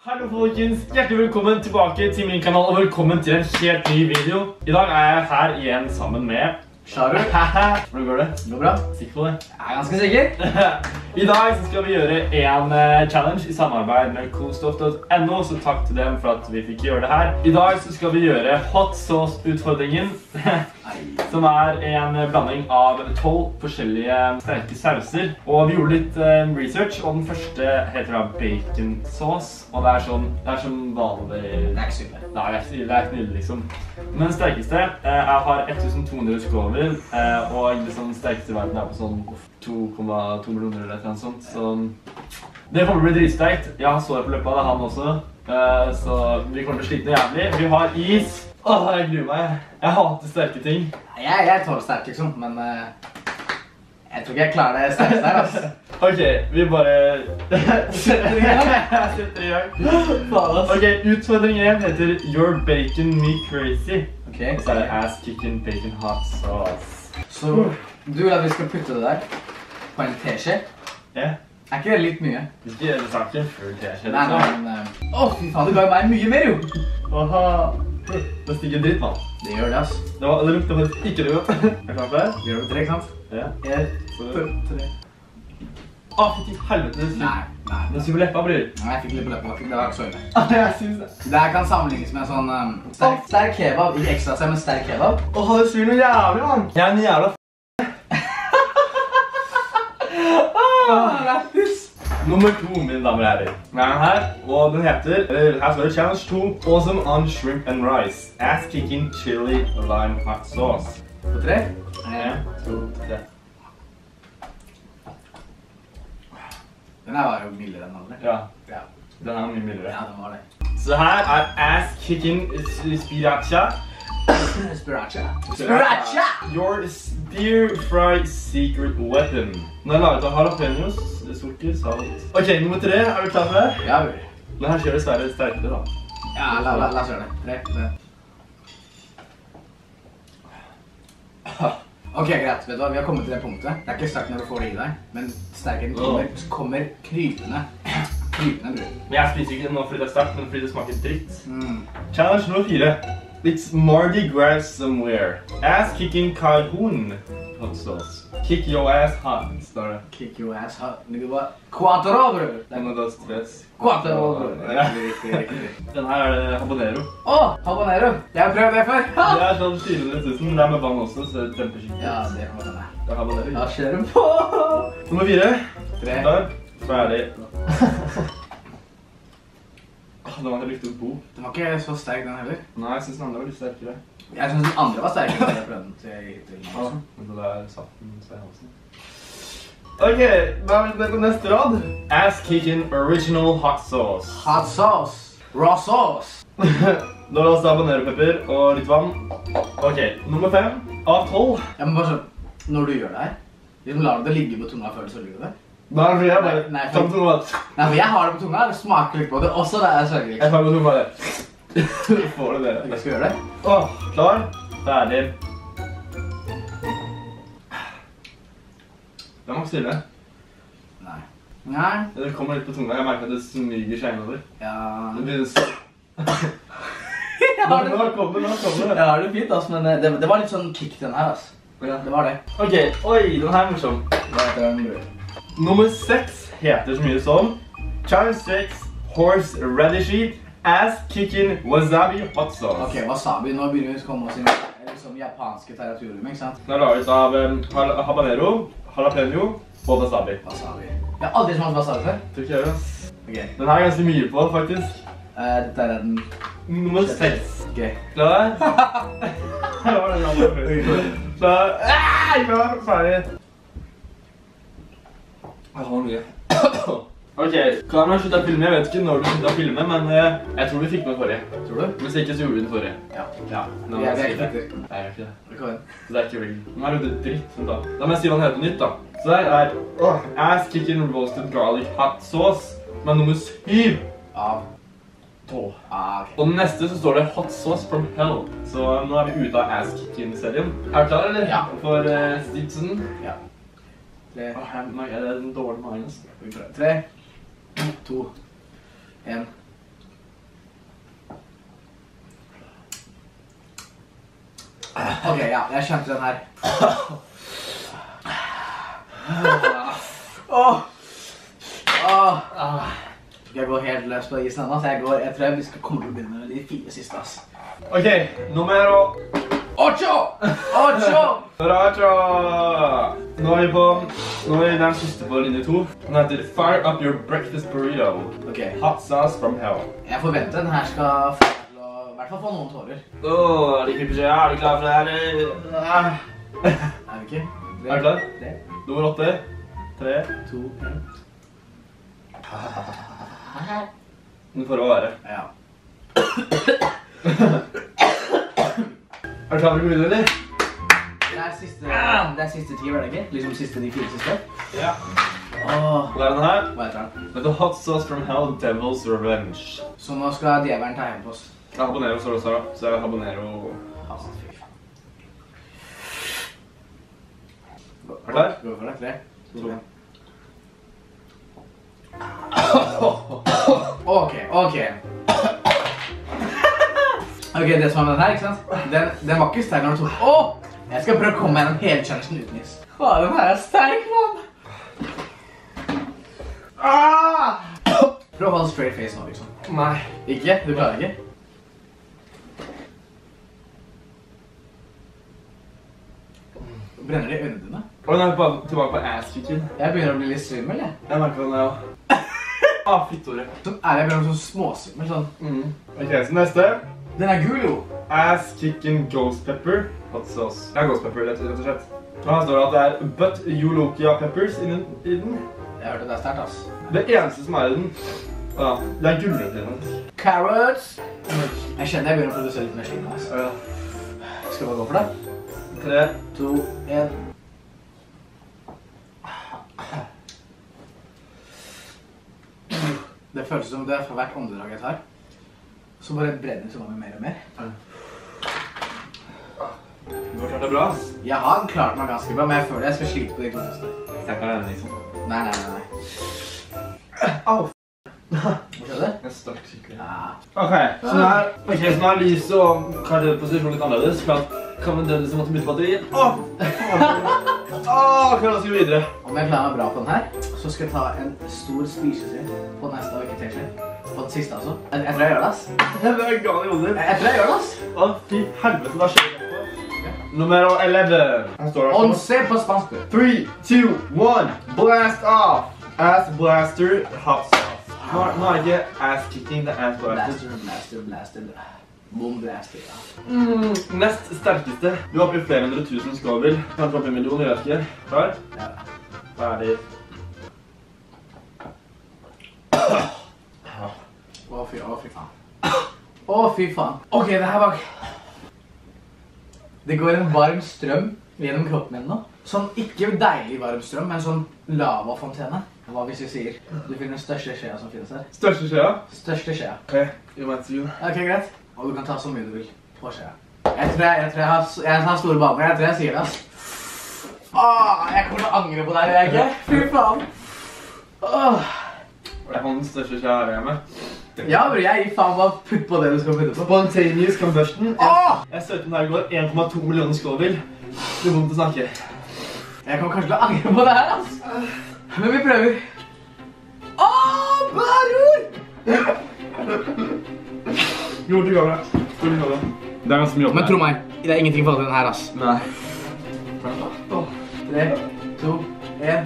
Hallo folkens, hjertelig velkommen tilbake til min kanal, og velkommen til en helt ny video. I dag er jeg her igjen sammen med Sharu. Hvordan går det? Det går bra. Sikker på det? Jeg er ganske sikker. I dag skal vi gjøre en challenge i samarbeid med Coolstuff.no, så takk til dem for at vi fikk gjøre det her. I dag så skal vi gjøre hot sauce-utfordringen, som er en blanding av 12 forskjellige sterke sauser. Og vi gjorde litt research, og den første heter da bacon sauce, og det er sånn vanlig. Det er ikke syvende. Nei, det er ikke nydelig liksom. Men den sterkeste, jeg har 1200 Scoville, og den sterkeste verden er på sånn 2,2 millioner eller noe sånt, så det kommer til å bli dritsterkt. Jeg har såret på løpet av det, han også, så vi kommer til å slite jævlig. Vi har is. Åh, jeg gruer meg. Jeg hater sterke ting. Jeg tåler sterk liksom, men jeg tror ikke jeg klarer det sterkeste her, altså. Ok, vi bare setter i gang. Ok, utfordring 1 heter Your Bacon Me Crazy. Ok, og så er det Ass Kickin' Bacon Hot Sauce. Så du vil at vi skal putte det der på en teskje? Ja. Er ikke det litt mye? Ikke det saken, full teskje. Nei, men åh, fy faen, det ga meg mye mer, jo. Aha. Det stikker dritt, mann. Det gjør det, ass. Det lukter faktisk ikke det, jo. Er du klar for det? Vi gjør det 3, ikke sant? Ja. 1, 2, 3. Åh, fy til helvete, det er sykt. Nei. Det er sykt på leppa, bror. Nei, jeg fikk litt på leppa. Det var ikke så ille. Åh, jeg synes det. Det her kan sammenlignes med sånn sterk kebab. Ikke ekstra seg, men sterk kebab. Åh, det syr noe jævlig, mann. Jeg er en jævla Nummer 2, mine damer og herrer. Den er her, og den heter her står det Challenge 2 Awesome on Shrimp and Rice Ass Kicking Chili Lime Hot Sauce. På 3? 1, 2, 3. Den her var jo mildere enn alle. Ja. Den her var mye mildere. Ja, den var det. Så her er Ass Kicking Spiracha. Spiracha! Your Dear Fry Secret Weapon. Den er laget av jalapenos, sukker, salt. Ok, nummer 3, er du klar for det? Ja, bror. Men her skjer det svære sterkere, da. Ja, la oss gjøre det. 3. Ok, greit, vet du hva, vi har kommet til det punktet. Det er ikke sterkt når du får det i deg, men sterkere kommer krypende. Krypende, bror. Men jeg spiser ikke nå fordi det er sterkt, men fordi det smaker dritt. Challenge nummer 4. It's Mardi Gras somewhere. Ass Kicking Calhoun hot sauce. Kick your ass hot, står det. Kick your ass hot. Det går bare Quattro, bror. Det er noe da stress. Quattro, bror. Riktig. Den her er det habanero. Åh, habanero. Jeg har prøvd det før. Det er sånn 400 000, men det er med vann også, så det temper skikkelig. Ja, det er habanero. Det er habanero. Da skjer den på. Nummer 4. 3. Ferdig. Den var litt god. Den var ikke så sterk den heller. Nei, jeg synes den andre var litt sterkere. Jeg synes den andre var sterkere da jeg prøvde den til halsen. Men det der satt den seg i halsen. Ok, da er vi på neste rad. Ass Kicking Original Hot Sauce. Hot Sauce. Raw Sauce. Da la oss ta habaneropepper og litt vann. Ok, nummer 5 av 12. Jeg må bare se, når du gjør det her, liksom lar du det ligge på tunga før du sørger det. Nei, for jeg har det på tunga, det smaker litt på det, også det er sørgelig. Jeg tar på tunga det. Får du det? Jeg skal gjøre det. Åh, klar, ferdig. Det er nok stille. Nei. Det kommer litt på tunga, jeg merker at det smyger seg innover. Ja. Det blir sånn. Nå kommer det. Jeg har det fint, ass, men det var litt sånn kick den her, ass. Det var det. Ok, oi, den her er morsom. Nei, det er den gøy. Nummer 6 heter så mye som Challenge 6 Horse Radishy Ass Kicking Wasabi Hot Sauce. Ok, wasabi, nå begynner vi å komme oss inn liksom japanske territorium, ikke sant? Den er laget av habanero, jalapeno og wasabi. Jeg har aldri smakt wasabi før. Tror ikke jeg gjør det. Ok. Den her er ganske mye på, faktisk. Dette er den. Nummer 6. Ok. Klar? Her var den andre før. Klar? Klar, ferdig. Jeg har mye. Ok, kameraet sluttet å filme, jeg vet ikke når du sluttet å filme, men jeg tror vi fikk med forrige. Tror du? Hvis ikke så gjorde vi den forrige. Ja. Nå må jeg si det. Nei, jeg gjør ikke det. Så det er ikke veldig. Nå er det dritt, sånn da. Da må jeg si hva den heter nytt, da. Så der er Ass Kicking Roasted Garlic Hot Sauce, men nummer 7 av 12. Og den neste så står det Hot Sauce from Hell. Så nå er vi ute av Ass Kicking-serien. Er du klar, eller? Ja. For Stipsen? Ja. 3. Åh, det er en dårlig magen. 3, 2, 1. Ok, ja, jeg kjente den her. Jeg går helt løs på isen ennå, så jeg tror vi skal komme til å begynne med de fire siste, ass. Ok, numero... 8! Nå er vi på... Nå er vi den siste på linje 2. Den heter Fire Up Your Breakfast Burrito. Ok. Hot sauce from hell. Jeg forventer den her skal få til å... I hvert fall få noen tårer. Åh, er det ikke beskjed? Er du klar for det her? Nei. Er vi ikke? Er du klar? Det. Nummer 8. 3, 2, 1. Den får å være. Ja. Er du klar for å begynne, eller? Det er siste 10, var det ikke? Liksom siste de 4 siste. Ja. Og der er den her. Hva heter den? The hot sauce from hell, devil's revenge. Så nå skal djevelen ta hjem på oss. Det er habanero, så du sa. Så er habanero... Fy faen. Er du klar? Gå for det. 3, 2, 1. Ok, det som var med den her, ikke sant? Den var ikke sterk når du tok. Jeg skal prøve å komme gjennom hele challengen uten is. Den her er sterk, mann! Prøv å holde straight face nå, liksom. Nei. Ikke? Du klarer ikke? Brenner det i øynene dine? Nå er vi tilbake på ass-fikken. Jeg begynner å bli litt svimmel, jeg. Jeg merker den, ja. Fittorre. Sånn er jeg bare noen sånn småsummer, sånn. Ok, så neste. Den er gul, jo. Ass kicking ghost pepper. Hot sauce. Det er ghost pepper, rett og slett. Og her står det at det er but eulokia peppers i den. Jeg hørte det er sterkt, ass. Det eneste som er i den. Ja, det er gulrøtter i den. Carrots. Jeg kjenner jeg begynner å produsere litt mer slimme, ass. Ja. Skal vi bare gå for det? 3, 2, 1. Det føles som det er fra hvert åndedrag jeg tar. Så bare brenner tunga med mer og mer. Du har klart det bra, ass. Jeg har klart meg ganske bra, men jeg føler jeg skal slite på de klotteste. Jeg kan denne, liksom. Nei. Au, f***. Hvor skjedde det? Jeg stakk skikkelig. Ok, så nå er lyset og kartposisjonen litt annerledes. For at kan vi denne som måtte bytte batterien. Kan jeg skal videre. Om jeg klarer meg bra på den her, så skal jeg ta en stor spisesyn på neste vekketesje. På den siste, altså. Jeg tror jeg gjør det, ass. Det er en gang i hodet. Jeg tror jeg gjør det, ass. Fy helvete, da skjer det på. Numero 11. Her står det. 11 på spansk. 3, 2, 1. Blast off. Ass blaster, hot sauce. Nå er det ikke ass kicking, det er ass blaster. Blaster. Bomblaster, ja. Nest sterkeste. Du har oppi flere 100 000 Scoville. Kanskje oppi 1 million, jeg vet ikke. Klar? Ja. Ferdig. Å fy faen. Ok, det her bak. Det går en varm strøm gjennom kroppen min nå. Sånn ikke deilig varm strøm, men sånn lavafontene. Hva hvis vi sier? Du finner den største skjea som finnes her. Største skjea? Største skjea. Ok, you might see you. Ok, greit. Og du kan ta så mye du vil på skjea. Jeg tror jeg har store baner. Jeg tror jeg sier det, ass. Jeg kommer til å angre på deg, jeg ikke? Fy faen. Det er den største skjea her hjemme. Ja, bro, jeg gir faen bare putt på det du skal putte på. Spontaneous combustion. Jeg søkte den her i går. 1,2 millioner Scoville. Det er vondt å snakke. Jeg kommer kanskje til å angre på det her, ass. Men vi prøver. Baror! Gjort i kamera. Det er ganske mye opp. Men tro meg, det er ingenting for den her, ass. Nei. 3, 2, 1.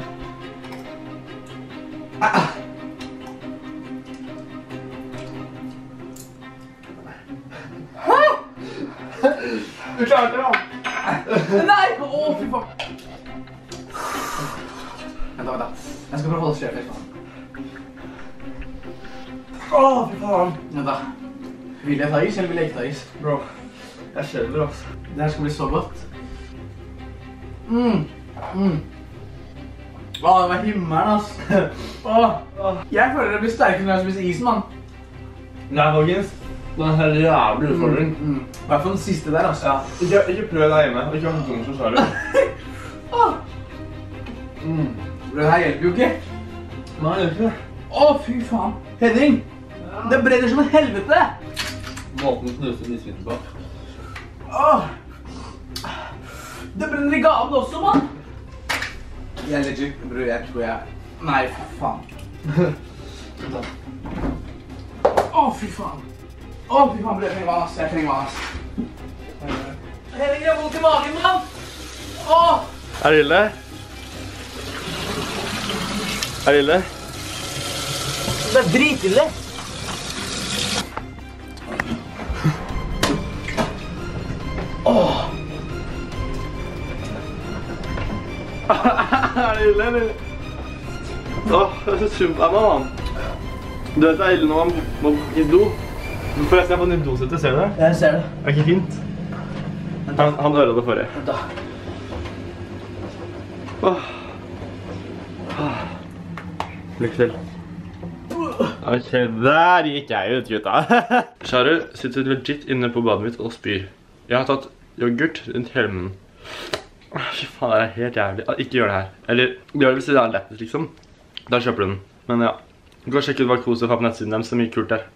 Du klarte det, da. Nei! Fy faen. Vent da. Jeg skal prøve å holde skjeftet. Fy faen. Vent da. Vil jeg ta is, eller vil jeg ikke ta is? Bro, jeg skjelver, altså. Dette skal bli så godt. Det var himmelen, altså. Jeg føler det blir sterkere når jeg spiser isen, mann. Nei, folkens. Den her jævlig utfordring. Hvertfall den siste der, altså. Ja. Ikke prøv deg hjemme, og ikke ha en dum som Sharu. Det her hjelper jo ikke. Nei, det gjør ikke det. Fy faen. Henning, det brenner som en helvete. Måten knuste misvinnet på. Det brenner i gaven også, mann. Jeg legger, bror, jeg tror jeg... Nei, faen. Å, fy faen. Å, fy faen, bror, jeg trenger vann, ass. Jeg trenger vann, ass. Hele greia vondt i magen, mann. Åh! Er det ille? Er det ille? Det er dritille. Åh! Er det ille, eller? Åh, det er så sump av meg, mann. Du vet det er ille når man må i do. Forresten, jeg får nytt dosettet, ser du det? Ja, jeg ser det. Det er ikke fint. Han øret det forrige. Vent da. Lykke til. Ok, der gikk jeg ut, gutta. Sharu sitter legit inne på badet mitt og spyr. Jeg har tatt yoghurt rundt hele munnen. Fy faen, det er helt jævlig. Ikke gjør det her. Eller, gjør det hvis det er lettest, liksom. Da kjøper du den. Men ja, gå og sjekk ut hva Coolstuff har på nettsiden dem, så mye kult der.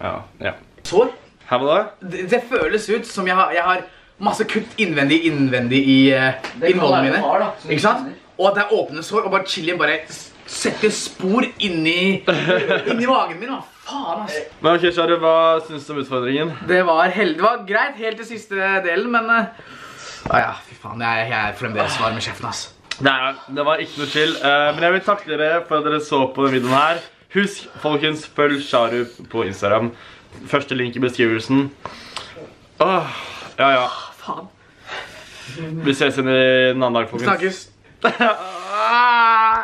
Ja. Sår? Her var det? Det føles ut som jeg har masse kutt innvendig i innvollene mine. Har, da, ikke sant? Og at det er åpne sår, og bare chillen bare... Sette spor inni magen min, hva faen, altså. Men ok, Sharu, hva synes du om utfordringen? Det var greit, helt til siste delen, men... ja, fy faen, jeg er fremdeles var med kjeften, altså. Nei, det var ikke noe chill, men jeg vil takke dere for at dere så på denne videoen her. Husk, folkens, følg Sharu på Instagram. Første link i beskrivelsen. Åh, ja. Faen. Vi ses igjen i en annen dag, folkens. Vi snakkes.